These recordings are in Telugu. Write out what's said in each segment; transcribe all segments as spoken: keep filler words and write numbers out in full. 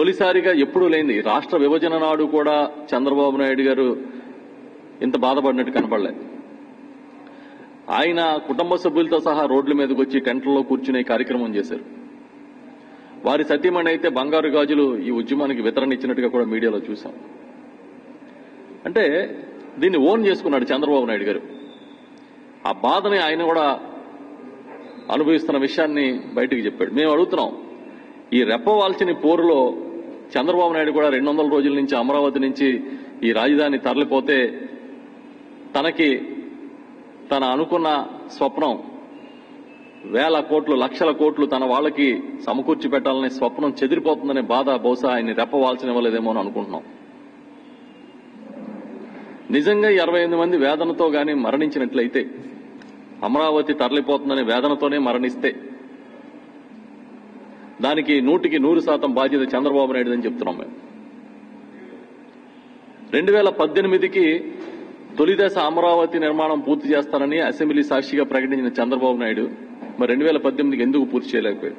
తొలిసారిగా ఎప్పుడు లేని రాష్ట్ర విభజన నాడు కూడా చంద్రబాబు నాయుడు గారు ఇంత బాధపడినట్టు కనబడలేదు. ఆయన కుటుంబ సభ్యులతో సహా రోడ్ల మీదకి వచ్చి టెంట్లలో కూర్చునే కార్యక్రమం చేశారు. వారి సతీమణి అయితే బంగారు గాజులు ఈ ఉద్యమానికి వితరణ ఇచ్చినట్టుగా కూడా మీడియాలో చూసాం. అంటే దీన్ని ఓన్ చేసుకున్నాడు చంద్రబాబు నాయుడు గారు. ఆ బాధని ఆయన కూడా అనుభవిస్తున్న విషయాన్ని బయటికి చెప్పాడు. మేము అడుగుతున్నాం, ఈ రెప్పవాల్చిన పోరులో చంద్రబాబు నాయుడు కూడా రెండు వందల రోజుల నుంచి అమరావతి నుంచి ఈ రాజధాని తరలిపోతే తనకి తన అనుకున్న స్వప్నం వేల కోట్లు లక్షల కోట్లు తన వాళ్ళకి సమకూర్చి పెట్టాలనే స్వప్నం చెదిరిపోతుందనే బాధ బహుశా ఆయన్ని రెప్పవాల్చనివ్వలేదేమో అని అనుకుంటున్నాం. నిజంగా ఇరవై ఎనిమిది మంది వేదనతో గాని మరణించినట్లయితే, అమరావతి తరలిపోతుందనే వేదనతోనే మరణిస్తే దానికి నూటికి నూరు శాతం బాధ్యత చంద్రబాబు నాయుడు అని చెప్తున్నాం మేము. రెండు వేల పద్దెనిమిదికి తొలిదశ అమరావతి నిర్మాణం పూర్తి చేస్తానని అసెంబ్లీ సాక్షిగా ప్రకటించిన చంద్రబాబు నాయుడు మరి రెండు వేల పద్దెనిమిదికి ఎందుకు పూర్తి చేయలేకపోయాడు?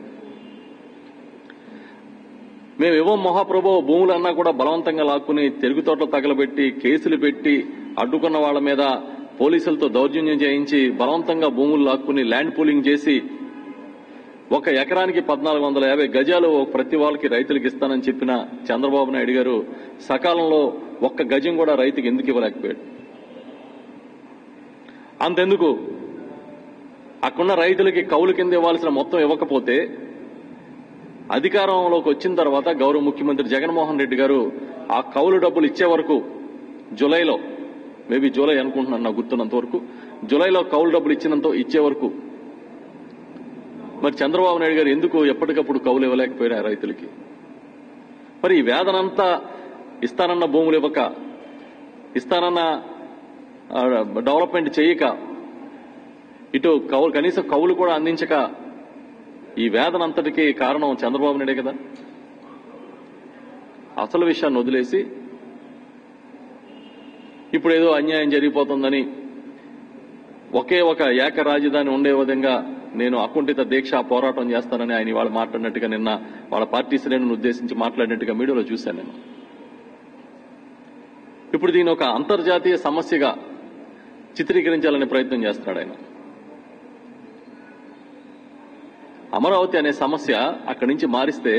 మేము ఏవో మహాప్రభో భూములన్నా కూడా బలవంతంగా లాక్కుని తెలుగు తోటలు తగలబెట్టి కేసులు పెట్టి అడ్డుకున్న వాళ్ల మీద పోలీసులతో దౌర్జన్యం చేయించి బలవంతంగా భూములు లాక్కుని ల్యాండ్ పూలింగ్ చేసి ఒక ఎకరానికి పద్నాలుగు వందల యాభై గజాలు ప్రతి వాళ్ళకి రైతులకు ఇస్తానని చెప్పిన చంద్రబాబు నాయుడు గారు సకాలంలో ఒక్క గజం కూడా రైతుకి ఎందుకు ఇవ్వలేకపోయాడు? అంతెందుకు, అక్కడున్న రైతులకి కౌలు కింద ఇవ్వాల్సిన మొత్తం ఇవ్వకపోతే అధికారంలోకి వచ్చిన తర్వాత గౌరవ ముఖ్యమంత్రి జగన్మోహన్ రెడ్డి గారు ఆ కౌలు డబ్బులు ఇచ్చే వరకు జూలైలో, మేబీ జూలై అనుకుంటున్నాను నాకు గుర్తున్నంత వరకు, జూలైలో కౌలు డబ్బులు ఇచ్చినంత ఇచ్చే వరకు మరి చంద్రబాబు నాయుడు గారు ఎందుకు ఎప్పటికప్పుడు కౌలు ఇవ్వలేకపోయినా రైతులకి? మరి ఈ వేదనంతా ఇస్తానన్న భూములు ఇవ్వక, ఇస్తానన్న డెవలప్మెంట్ చేయక, ఇటు కౌలు కనీసం కౌలు కూడా అందించక ఈ వేదన అంతటికీ కారణం చంద్రబాబు నాయుడే కదా. అసలు విషయాన్ని వదిలేసి ఇప్పుడు ఏదో అన్యాయం జరిగిపోతుందని ఒకే ఒక ఏక రాజధాని ఉండే విధంగా నేను అకుంఠిత దీక్ష పోరాటం చేస్తానని ఆయన వాళ్ళు మాట్లాడినట్టుగా నిన్న వాళ్ళ పార్టీ శ్రేణులను ఉద్దేశించి మాట్లాడినట్టుగా మీడియాలో చూశాను నేను. ఇప్పుడు దీని ఒక అంతర్జాతీయ సమస్యగా చిత్రీకరించాలనే ప్రయత్నం చేస్తున్నాడు ఆయన. అమరావతి అనే సమస్య అక్కడి నుంచి మారిస్తే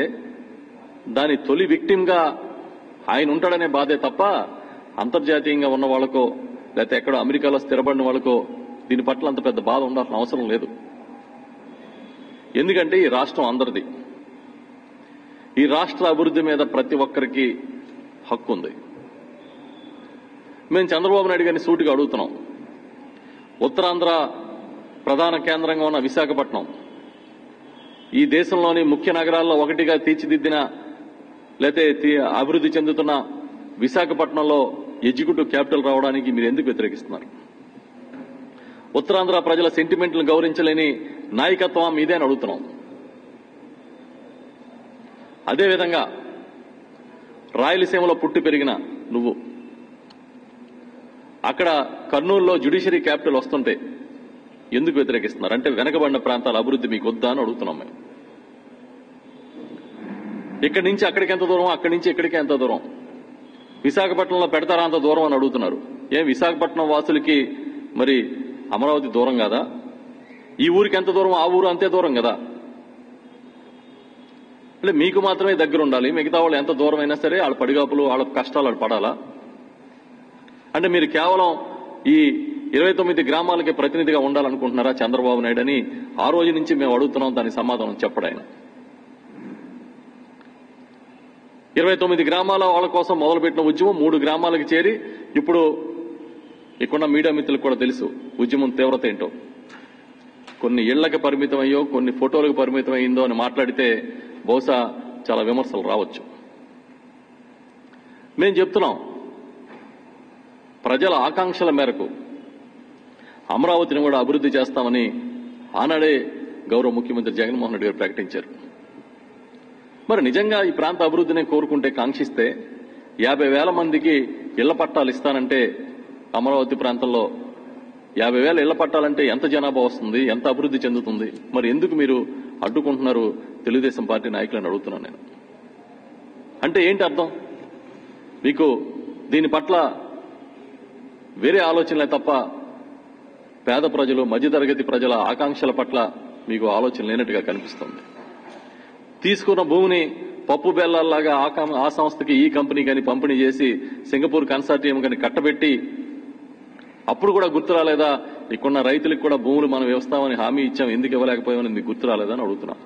దాని తొలి విక్టిమ్గా ఆయన ఉంటాడనే బాధే తప్ప అంతర్జాతీయంగా ఉన్న వాళ్ళకో లేకపోతే ఎక్కడో అమెరికాలో స్థిరపడిన వాళ్ళకో దీని పట్ల అంత పెద్ద బాధ ఉండాల్సిన అవసరం లేదు. ఎందుకంటే ఈ రాష్ట్రం అందరిది. ఈ రాష్ట్ర అభివృద్ధి మీద ప్రతి ఒక్కరికి హక్కు ఉంది. మేము చంద్రబాబు నాయుడు గారిని సూటిగా అడుగుతున్నాం, ఉత్తరాంధ్ర ప్రధాన కేంద్రంగా ఉన్న విశాఖపట్నం, ఈ దేశంలోని ముఖ్య నగరాల్లో ఒకటిగా తీర్చిదిద్దిన లేతే అభివృద్ధి చెందుతున్న విశాఖపట్నంలో ఎగ్జిక్యూటివ్ క్యాపిటల్ రావడానికి మీరు ఎందుకు వ్యతిరేకిస్తున్నారు? ఉత్తరాంధ్ర ప్రజల సెంటిమెంట్లను గౌరవించలేని నాయకత్వం మీదే అని అడుగుతున్నాం. అదేవిధంగా రాయలసీమలో పుట్టి పెరిగిన నువ్వు అక్కడ కర్నూలులో జ్యుడిషియరీ క్యాపిటల్ వస్తుంటే ఎందుకు వ్యతిరేకిస్తున్నారు? అంటే వెనకబడిన ప్రాంతాల అభివృద్ధి మీకు వద్దా అని అడుగుతున్నాం మేము. ఇక్కడి నుంచి అక్కడికి ఎంత దూరం, అక్కడి నుంచి ఇక్కడికి ఎంత దూరం, విశాఖపట్నంలో పెడతారా అంత దూరం అని అడుగుతున్నారు. ఏం విశాఖపట్నం వాసులకి మరి అమరావతి దూరం కదా? ఈ ఊరికి ఎంత దూరం ఆ ఊరు అంతే దూరం కదా. అంటే మీకు మాత్రమే దగ్గర ఉండాలి, మిగతా వాళ్ళు ఎంత దూరం అయినా సరే వాళ్ళ పడిగాపులు వాళ్ళ కష్టాలు వాళ్ళు పడాలా? అంటే మీరు కేవలం ఈ ఇరవై తొమ్మిది గ్రామాలకి ప్రతినిధిగా ఉండాలనుకుంటున్నారా చంద్రబాబు నాయుడు అని ఆ రోజు నుంచి మేము అడుగుతున్నాం. దాని సమాధానం చెప్పడు ఆయన. ఇరవై తొమ్మిది గ్రామాల వాళ్ళ కోసం మొదలుపెట్టిన ఉద్యమం మూడు గ్రామాలకు చేరి ఇప్పుడు ఇక్కడ మీడియా మిత్రులకు కూడా తెలుసు ఉద్యమం తీవ్రత ఏంటో. కొన్ని ఇళ్లకు పరిమితం అయ్యో కొన్ని ఫోటోలకు పరిమితం అయ్యిందో అని మాట్లాడితే బహుశా చాలా విమర్శలు రావచ్చు. మేము చెప్తున్నాం, ప్రజల ఆకాంక్షల మేరకు అమరావతిని కూడా అభివృద్ధి చేస్తామని ఆనాడే గౌరవ ముఖ్యమంత్రి జగన్మోహన్ రెడ్డి గారు ప్రకటించారు. మరి నిజంగా ఈ ప్రాంత అభివృద్ధిని కోరుకుంటే, కాంక్షిస్తే యాభై వేల మందికి ఇళ్ల పట్టాలు ఇస్తానంటే అమరావతి ప్రాంతంలో యాభై వేల ఇళ్ల పట్టాలంటే ఎంత జనాభా వస్తుంది, ఎంత అభివృద్ధి చెందుతుంది? మరి ఎందుకు మీరు అడ్డుకుంటున్నారు తెలుగుదేశం పార్టీ నాయకులను అడుగుతున్నాను నేను. అంటే ఏంటి అర్థం? మీకు దీని పట్ల వేరే ఆలోచనలే తప్ప పేద ప్రజలు, మధ్యతరగతి ప్రజల ఆకాంక్షల పట్ల మీకు ఆలోచన లేనట్టుగా కనిపిస్తుంది. తీసుకున్న భూమిని పప్పు బెల్లాల్లాగా ఆ సంస్థకి, ఈ కంపెనీ కానీ పంపిణీ చేసి సింగపూర్ కన్సార్టియం కానీ కట్టబెట్టి అప్పుడు కూడా గుర్తు రాలేదా? ఇక్కడున్న రైతులకు కూడా భూములు మనం ఇస్తామని హామీ ఇచ్చాం, ఎందుకు ఇవ్వలేకపోయామని మీకు గుర్తు రాలేదని అడుగుతున్నాం.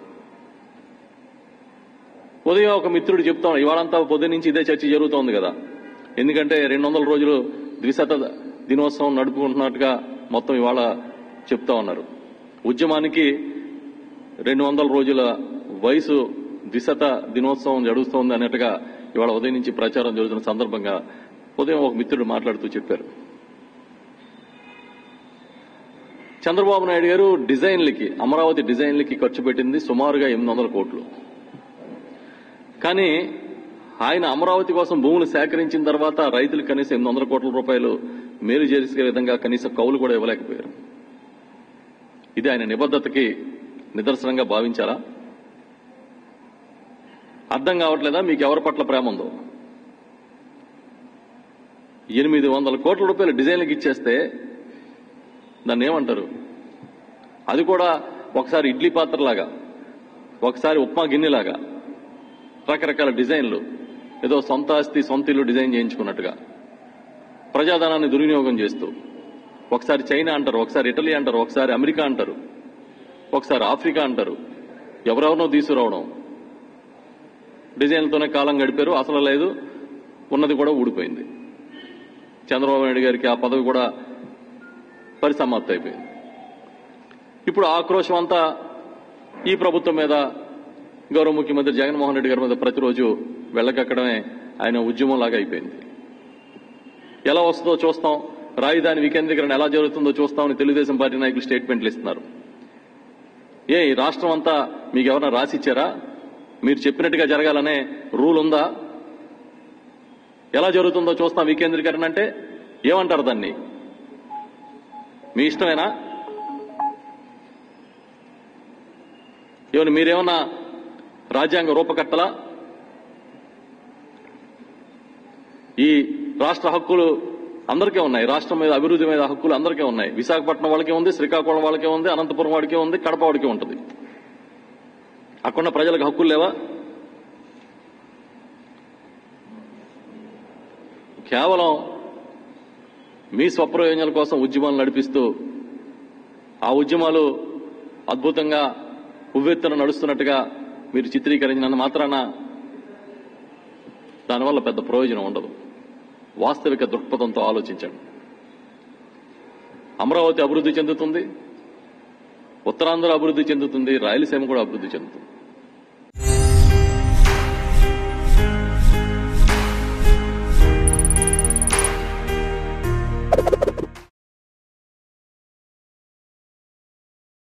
ఉదయం ఒక మిత్రుడు చెప్తాం, ఇవాళంతా పొద్దు నుంచి ఇదే చర్చ జరుగుతోంది కదా, ఎందుకంటే రెండు వందల రోజులు ద్విశత దినోత్సవం నడుపుకుంటున్నట్టుగా మొత్తం ఇవాళ చెప్తా ఉన్నారు. ఉద్యమానికి రెండు వందల రోజుల వయసు ద్విశత దినోత్సవం జరుగుతోంది అన్నట్టుగా ఇవాళ ఉదయం నుంచి ప్రచారం జరుగుతున్న సందర్భంగా ఉదయం ఒక మిత్రుడు మాట్లాడుతూ చెప్పారు, చంద్రబాబు నాయుడు గారు డిజైన్లకి, అమరావతి డిజైన్లకి ఖర్చు పెట్టింది సుమారుగా ఎనిమిది వందల కోట్లు. కానీ ఆయన అమరావతి కోసం భూములు సేకరించిన తర్వాత రైతులకు కనీసం ఎనిమిది వందల కోట్ల రూపాయలు మేలు చేసే విధంగా కనీసం కౌలు కూడా ఇవ్వలేకపోయారు. ఇది ఆయన నిబద్ధతకి నిదర్శనంగా భావించారా? అర్థం కావట్లేదా మీకు ఎవరి పట్ల ప్రేమ ఉందో? ఎనిమిది వందల కోట్ల రూపాయలు డిజైన్లకు ఇచ్చేస్తే దాన్ని ఏమంటారు? అది కూడా ఒకసారి ఇడ్లీ పాత్రలాగా, ఒకసారి ఉప్మా గిన్నెలాగా, రకరకాల డిజైన్లు, ఏదో సొంత ఆస్తి సొంత ఇల్లు డిజైన్ చేయించుకున్నట్టుగా ప్రజాధనాన్ని దుర్వినియోగం చేస్తూ ఒకసారి చైనా అంటారు, ఒకసారి ఇటలీ అంటారు, ఒకసారి అమెరికా అంటారు, ఒకసారి ఆఫ్రికా అంటారు, ఎవరెవరినో తీసుకురావడం, డిజైన్లతోనే కాలం గడిపారు. అసలు లేదు, ఉన్నది కూడా ఊడిపోయింది. చంద్రబాబు నాయుడు గారికి ఆ పదవి కూడా పరిసమాప్తి అయిపోయింది. ఇప్పుడు ఆక్రోశం అంతా ఈ ప్రభుత్వం మీద, గౌరవ ముఖ్యమంత్రి జగన్మోహన్ రెడ్డి గారి మీద ప్రతిరోజు వెళ్ళకక్కడమే ఆయన ఉద్యమంలాగా అయిపోయింది. ఎలా వస్తుందో చూస్తాం, రాజధాని వికేంద్రీకరణ ఎలా జరుగుతుందో చూస్తామని తెలుగుదేశం పార్టీ నాయకులు స్టేట్మెంట్లు ఇస్తున్నారు. ఏ ఈ రాష్ట్రం అంతా మీకు ఎవరైనా రాసిచ్చారా? మీరు చెప్పినట్టుగా జరగాలనే రూల్ ఉందా? ఎలా జరుగుతుందో చూస్తాం వికేంద్రీకరణ అంటే ఏమంటారు దాన్ని? మీ ఇష్టమేనా? ఏమన్నా మీరేమన్నా రాజ్యాంగ రూపకర్తల? ఈ రాష్ట్ర హక్కులు అందరికీ ఉన్నాయి, రాష్ట్రం మీద అభివృద్ధి మీద హక్కులు అందరికీ ఉన్నాయి. విశాఖపట్నం వాళ్ళకే ఉంది, శ్రీకాకుళం వాళ్ళకే ఉంది, అనంతపురం వాడికే ఉంది, కడప వాడికే ఉంటుంది. అక్కడ ప్రజలకు హక్కులు లేవా? కేవలం మీ స్వప్రయోజనాల కోసం ఉద్యమాలు నడిపిస్తూ ఆ ఉద్యమాలు అద్భుతంగా ఉవ్వెత్తున నడుస్తున్నట్టుగా మీరు చిత్రీకరించినంత మాత్రాన దానివల్ల పెద్ద ప్రయోజనం ఉండదు. వాస్తవిక దృక్పథంతో ఆలోచించండి. అమరావతి అభివృద్ధి చెందుతుంది, ఉత్తరాంధ్ర అభివృద్ధి చెందుతుంది, రాయలసీమ కూడా అభివృద్ధి చెందుతుంది.